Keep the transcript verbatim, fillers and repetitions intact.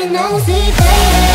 No sleep, baby.